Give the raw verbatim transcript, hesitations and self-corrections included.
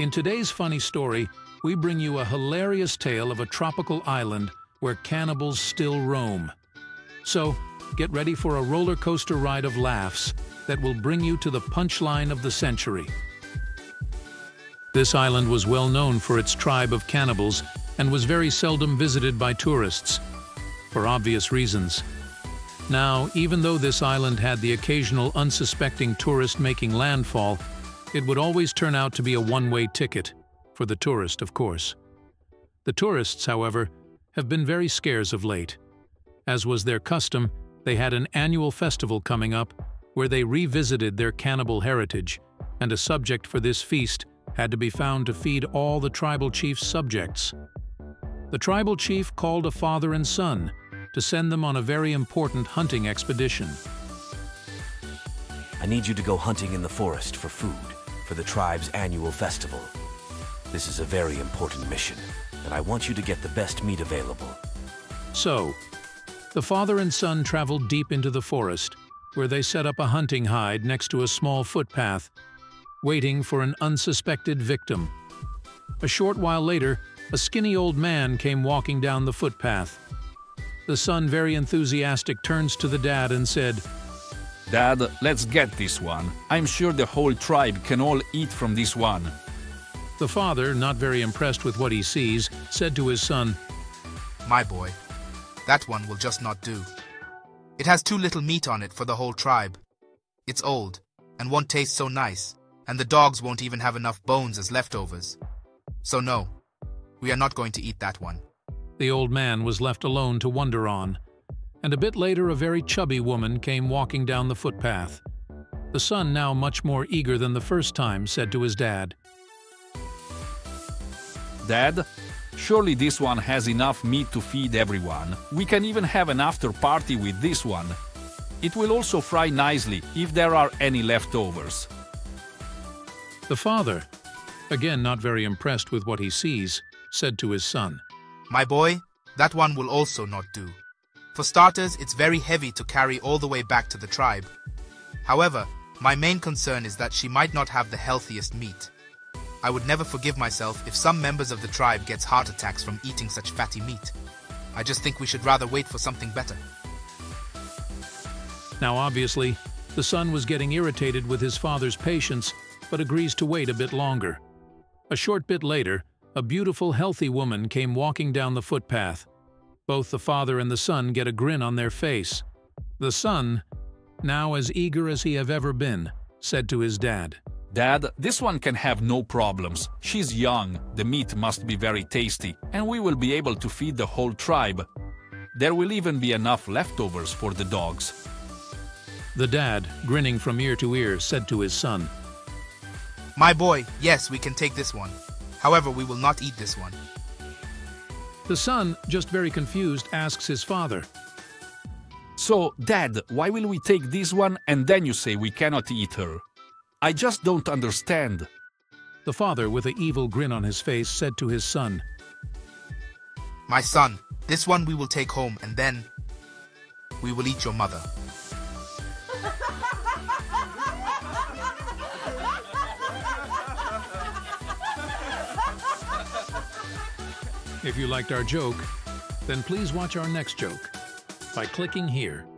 In today's funny story, we bring you a hilarious tale of a tropical island where cannibals still roam. So, get ready for a roller coaster ride of laughs that will bring you to the punchline of the century. This island was well known for its tribe of cannibals and was very seldom visited by tourists, for obvious reasons. Now, even though this island had the occasional unsuspecting tourist making landfall, it would always turn out to be a one-way ticket, for the tourist, of course. The tourists, however, have been very scarce of late. As was their custom, they had an annual festival coming up where they revisited their cannibal heritage, and a subject for this feast had to be found to feed all the tribal chief's subjects. The tribal chief called a father and son to send them on a very important hunting expedition. I need you to go hunting in the forest for food for the tribe's annual festival. This is a very important mission, and I want you to get the best meat available. So, the father and son traveled deep into the forest, where they set up a hunting hide next to a small footpath, waiting for an unsuspected victim. A short while later, a skinny old man came walking down the footpath. The son, very enthusiastic, turns to the dad and said, "Dad, let's get this one. I'm sure the whole tribe can all eat from this one." The father, not very impressed with what he sees, said to his son, "My boy, that one will just not do. It has too little meat on it for the whole tribe. It's old and won't taste so nice, and the dogs won't even have enough bones as leftovers. So no, we are not going to eat that one." The old man was left alone to wonder on, and a bit later a very chubby woman came walking down the footpath. The son, now much more eager than the first time, said to his dad, "Dad, surely this one has enough meat to feed everyone. We can even have an after party with this one. It will also fry nicely if there are any leftovers." The father, again not very impressed with what he sees, said to his son, "My boy, that one will also not do. For starters, it's very heavy to carry all the way back to the tribe. However, my main concern is that she might not have the healthiest meat. I would never forgive myself if some members of the tribe gets heart attacks from eating such fatty meat. I just think we should rather wait for something better." Now obviously, the son was getting irritated with his father's patience, but agrees to wait a bit longer. A short bit later, a beautiful, healthy woman came walking down the footpath. Both the father and the son get a grin on their face. The son, now as eager as he have ever been, said to his dad, "Dad, this one can have no problems. She's young, the meat must be very tasty, and we will be able to feed the whole tribe. There will even be enough leftovers for the dogs." The dad, grinning from ear to ear, said to his son, "My boy, yes, we can take this one. However, we will not eat this one." The son, just very confused, asks his father, "So, Dad, why will we take this one and then you say we cannot eat her? I just don't understand." The father, with an evil grin on his face, said to his son, "My son, this one we will take home and then we will eat your mother." If you liked our joke, then please watch our next joke by clicking here.